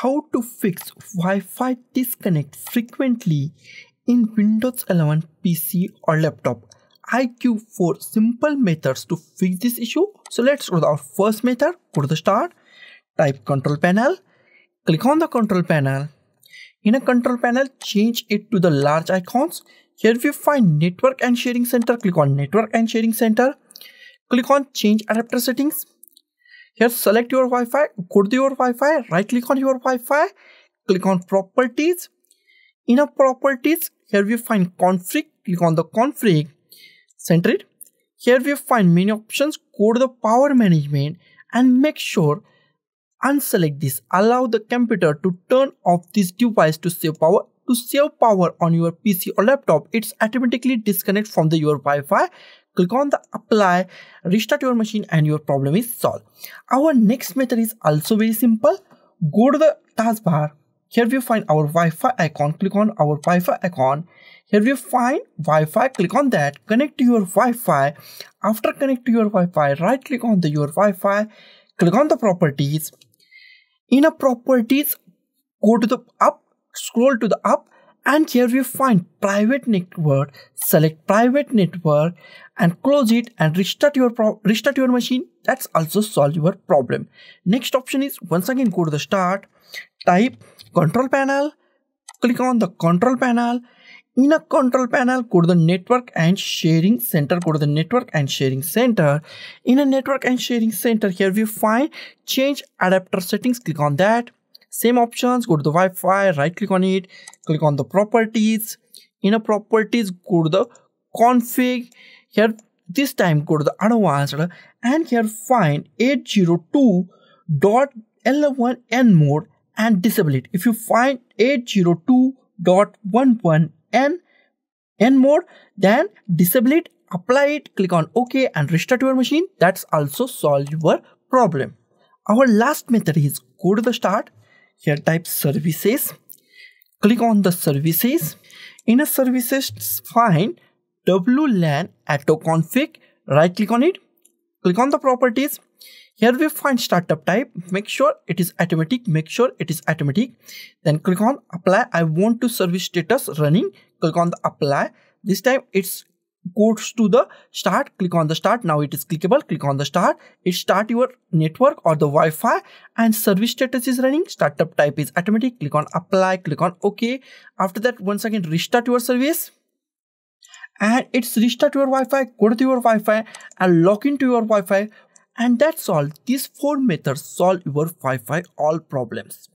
how to fix Wi-Fi disconnect frequently in Windows 11 PC or laptop. I give 4 simple methods to fix this issue. So let's go to our first method. Go to the start, type control panel, click on the control panel. In a control panel, change it to the large icons. Here we find network and sharing center. Click on network and sharing center. Click on change adapter settings. Here select your Wi-Fi, go to your Wi-Fi, right click on your Wi-Fi, click on properties. In a properties, here we find config, click on the config, center it. Here we find many options, go to the power management and make sure unselect this. Allow the computer to turn off this device to save power. To save power on your PC or laptop, it's automatically disconnect from your Wi-Fi. Click on the apply, restart your machine and your problem is solved. Our next method is also very simple. Go to the taskbar. Here we find our Wi-Fi icon. Click on our Wi-Fi icon. Here we find Wi-Fi. Click on that. Connect to your Wi-Fi. After connect to your Wi-Fi, right click on your Wi-Fi. Click on the properties. In a properties, go to the up. Scroll to the up and here we find private network. Select private network and close it and restart your machine. That's also solve your problem. Next option is once again go to the start, type control panel, click on the control panel. In a control panel, go to the network and sharing center. Go to the network and sharing center. In a network and sharing center, here we find change adapter settings. Click on that. Same options, go to the Wi-Fi, right click on it, click on the properties. In a properties, go to the config. Here this time go to the advanced and here find 802.11n mode and disable it. If you find 802.11n mode, then disable it, apply it, click on OK and restart your machine. That's also solve your problem. Our last method is go to the start. Here type services, click on the services. In a services find WLAN AutoConfig, right click on it, click on the properties. Here we find startup type, make sure it is automatic. Then click on apply, I want to service status running, click on the apply. This time it's goes to the start, click on the start, now it is clickable, click on the start, it start your network or the Wi-Fi and service status is running, startup type is automatic, click on apply, click on OK. After that once again restart your service and it's restart your Wi-Fi, go to your Wi-Fi and log into your Wi-Fi and that's all. These 4 methods solve your Wi-Fi all problems.